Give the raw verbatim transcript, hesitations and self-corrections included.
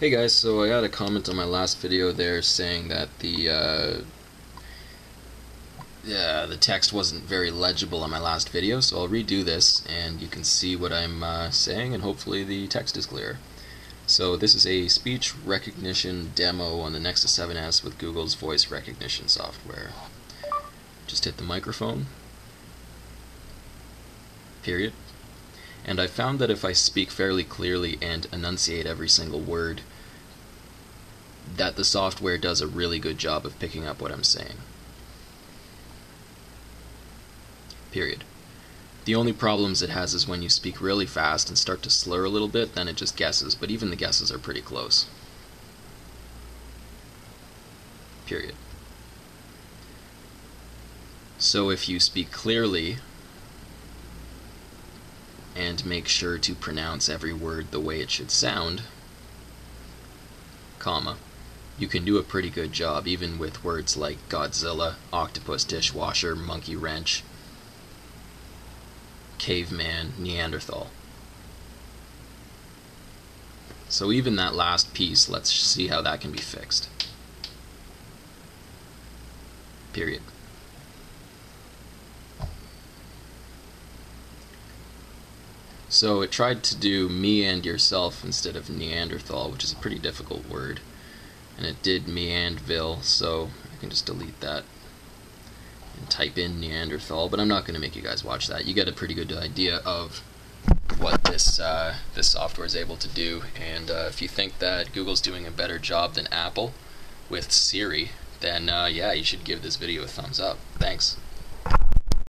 Hey guys, so I got a comment on my last video there saying that the uh, yeah, the text wasn't very legible on my last video, so I'll redo this and you can see what I'm uh, saying and hopefully the text is clear. So this is a speech recognition demo on the Nexus seven S with Google's voice recognition software. Just hit the microphone, period. And I found that if I speak fairly clearly and enunciate every single word, that the software does a really good job of picking up what I'm saying. Period. The only problems it has is when you speak really fast and start to slur a little bit, then it just guesses, but even the guesses are pretty close. Period. So if you speak clearly and make sure to pronounce every word the way it should sound, comma, you can do a pretty good job even with words like Godzilla, octopus dishwasher, monkey wrench, caveman, Neanderthal. So even that last piece, let's see how that can be fixed. Period. So it tried to do me and yourself instead of Neanderthal, which is a pretty difficult word. And it did me and vil, so I can just delete that and type in Neanderthal, but I'm not going to make you guys watch that. You get a pretty good idea of what this, uh, this software is able to do, and uh, if you think that Google's doing a better job than Apple with Siri, then uh, yeah, you should give this video a thumbs up. Thanks.